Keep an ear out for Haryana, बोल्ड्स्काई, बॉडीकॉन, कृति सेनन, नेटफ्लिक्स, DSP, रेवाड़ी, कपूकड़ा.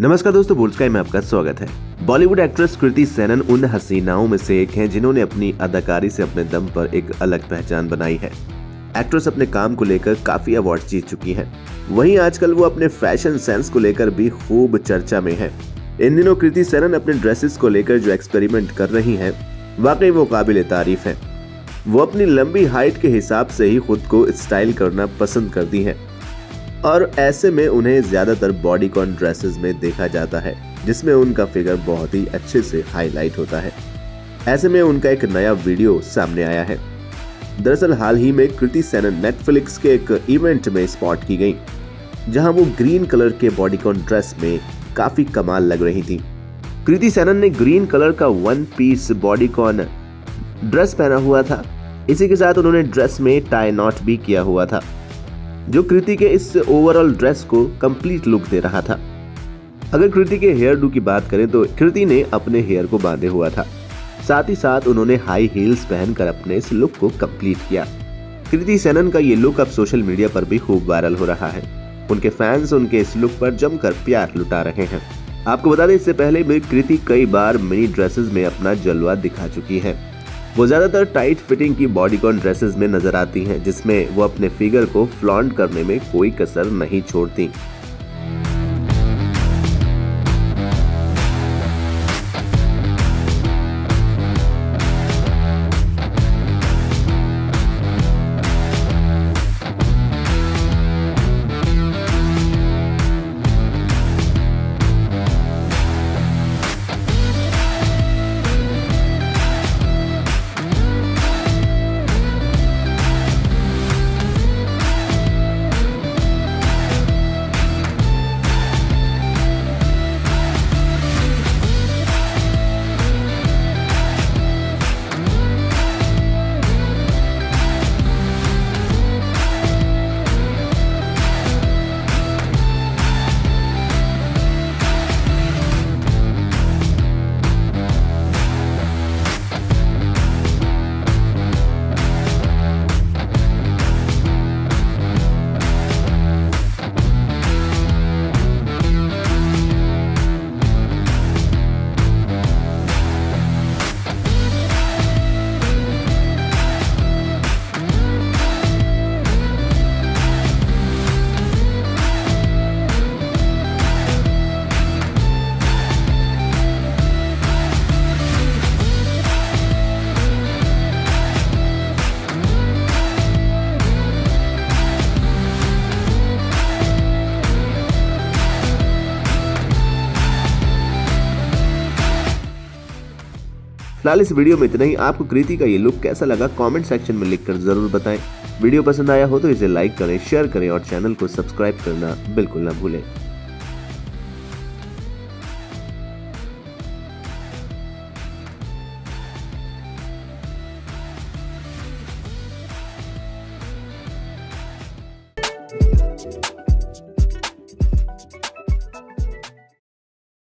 नमस्कार दोस्तों, बोल्ड्स्काई में आपका स्वागत है। बॉलीवुड एक्ट्रेस कृति सेनन उन हसीनाओं में से एक हैं जिन्होंने अपनी अदाकारी से अपने दम पर एक अलग पहचान बनाई है। एक्ट्रेस अपने काम को लेकर काफी अवार्ड जीत चुकी हैं। वहीं आजकल वो अपने फैशन सेंस को लेकर भी खूब चर्चा में है। इन दिनों कृति सेनन अपने ड्रेसेस को लेकर जो एक्सपेरिमेंट कर रही है वाकई वो काबिल तारीफ है। वो अपनी लंबी हाइट के हिसाब से ही खुद को स्टाइल करना पसंद करती है और ऐसे में उन्हें ज़्यादातर बॉडीकॉन ड्रेसेस में देखा जाता है जिसमें उनका फिगर बहुत ही अच्छे से हाईलाइट होता है। ऐसे में उनका एक नया वीडियो सामने आया है। दरअसल हाल ही में कृति सेनन नेटफ्लिक्स के एक इवेंट में स्पॉट की गई जहां वो ग्रीन कलर के बॉडीकॉन ड्रेस में काफ़ी कमाल लग रही थी। कृति सेनन ने ग्रीन कलर का वन पीस बॉडीकॉन ड्रेस पहना हुआ था। इसी के साथ उन्होंने ड्रेस में टाई नॉट भी किया हुआ था जो कृति के इस ओवरऑल ड्रेस को कंप्लीट लुक दे रहा था। अगर कृति के हेयर डू की बात करें तो कृति ने अपने हेयर को बांधे हुआ था, साथ ही साथ उन्होंने हाई हील्स पहनकर अपने इस लुक को कंप्लीट किया। कृति सेनन का ये लुक अब सोशल मीडिया पर भी खूब वायरल हो रहा है। उनके फैंस उनके इस लुक पर जमकर प्यार लुटा रहे हैं। आपको बता दें, इससे पहले भी कृति कई बार मिनी ड्रेसेस में अपना जलवा दिखा चुकी है। वो ज़्यादातर टाइट फिटिंग की बॉडीकॉन ड्रेसेस में नजर आती हैं जिसमें वो अपने फिगर को फ्लॉन्ट करने में कोई कसर नहीं छोड़ती। फिलहाल इस वीडियो में इतना ही। आपको कृति का ये लुक कैसा लगा कमेंट सेक्शन में लिखकर जरूर बताएं। वीडियो पसंद आया हो तो इसे लाइक करें, शेयर करें और चैनल को सब्सक्राइब करना बिल्कुल ना भूलें।